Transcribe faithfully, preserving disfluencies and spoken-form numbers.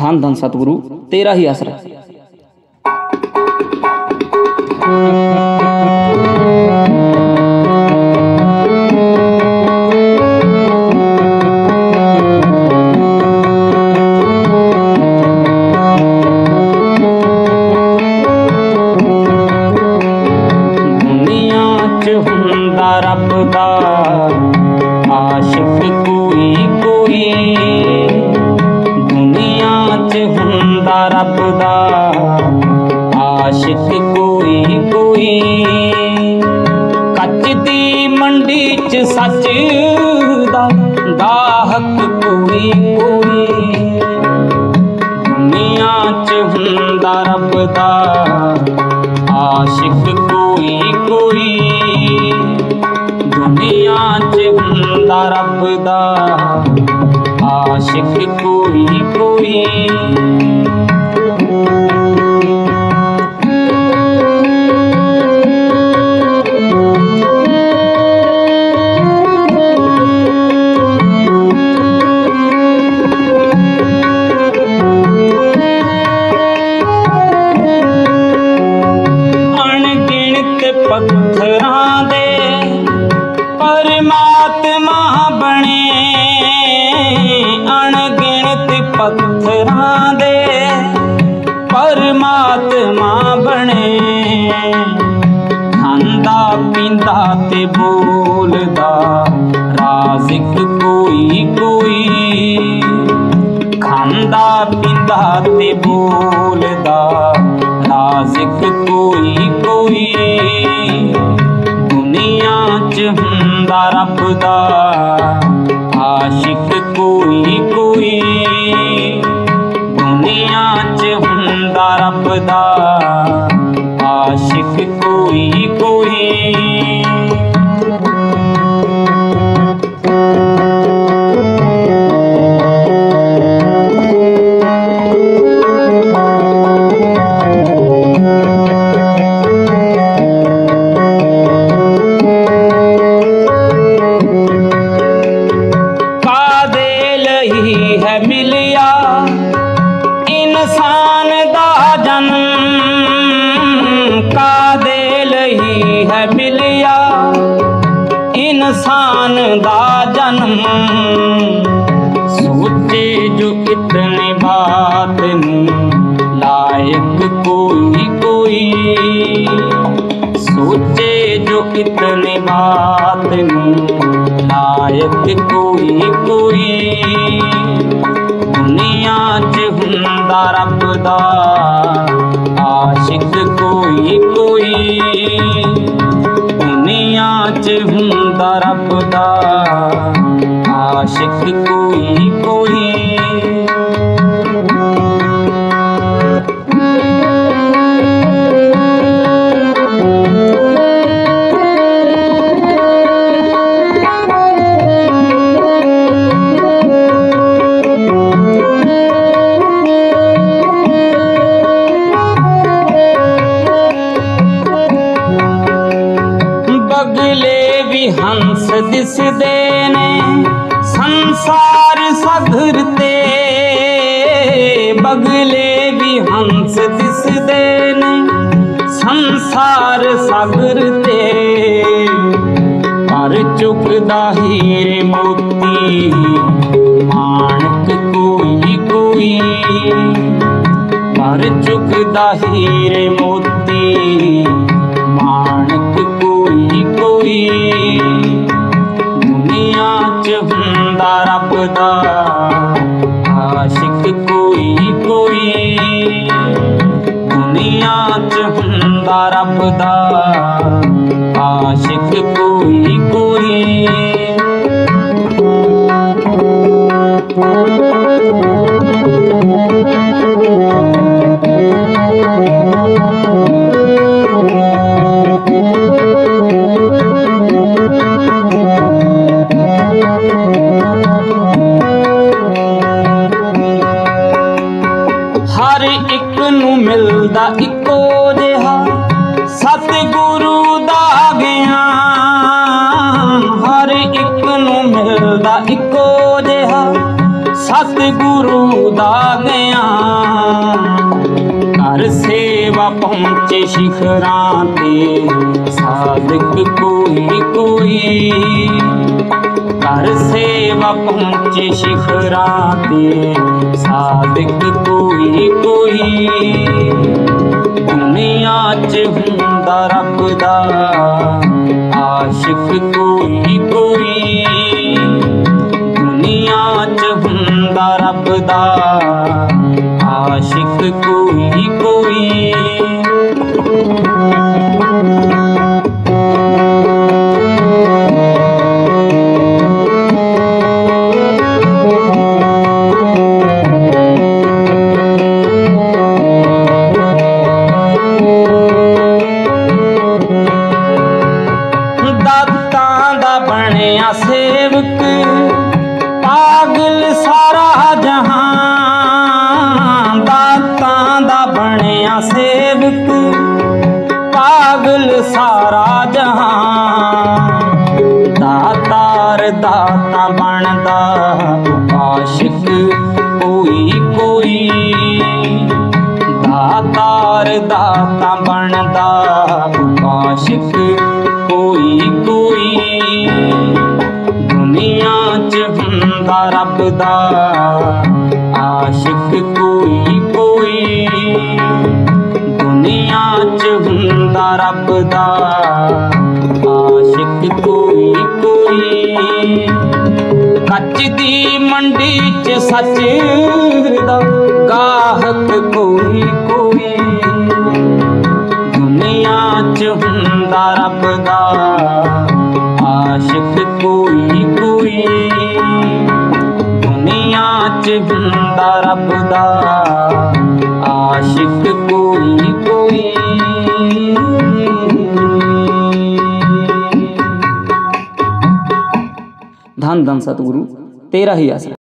धन धन सतगुरु तेरा ही आसरा। दुनिया च हुंदा रब दा आशिक कोई कोई। दुनिया च हुंदा रब दा आशिक कोई कोई। कच दी मंडी च सच दा दाहक कोई कोई। दुनिया च हुंदा रब दा आशिक कोई कोई। दुनिया च हुंदा रब दा आशिक कोई कोई। पत्थरां दे परमात्मा बने, खांदा पींदा ते बोलदा राज़िक कोई कोई। खांदा पींदा ते बोलदा राज़िक कोई कोई। दुनिया च हुंदा रब दा आशिक कोई कोई। दुनिया च हुंदा रब दा आशिक कोई कोई। मिलिया इंसान दा जन्म कादे लई है। मिलिया इंसान दा जन्म सोचे जो कितने बात लायक कोई कोई। सोचे जो कितने बात लायक कोई कोई। दुनिया च हुंदा रब दा आशिक कोई कोई। दुनिया च हुंदा रब दा आशिक कोई कोई। हंस दिस देने संसार सधरते। बगले भी हंस दिस देने संसार सधरते। पर चुकदा हीर मोती माणक कोई कोई। पर चुकदा हीर मोती माणक कोई कोई। हुंदा रब दा आशिक कोई कोई। दुनिया च हुंदा रब दा आशिक कोई कोई। हर एक नू मिलदा इको जिहा सतगुरु दा ज्ञान। हर एक नू मिलदा इको जिहा सतगुरु दा ज्ञान कर सेवा पहुंचे शिखरां ते साधक कोई कोई कर सेवा पहुंचे शिखरां ते साधक कोई कोई। दुनिया च हुंदा रब दा आशिक कोई कोई। दुनिया च हुंदा रब दा आशिक कोई कोई। सारा जहां दातार दाता बनदा आशिक कोई कोई। दातार दाता बनदा आशिक कोई कोई। दुनिया च हुंदा रब दा आशिक कोई कोई। दुनिया च हुंदा रब दा आशिक कोई कोई। कच्च दी मंडी च सच दा गाहक कोई कोई। दुनिया च हुंदा रब दा आशिक कोई कोई। दुनिया च हुंदा रब दा आशिक कोई कोई। धन धन सतगुरु तेरा ही आसरा।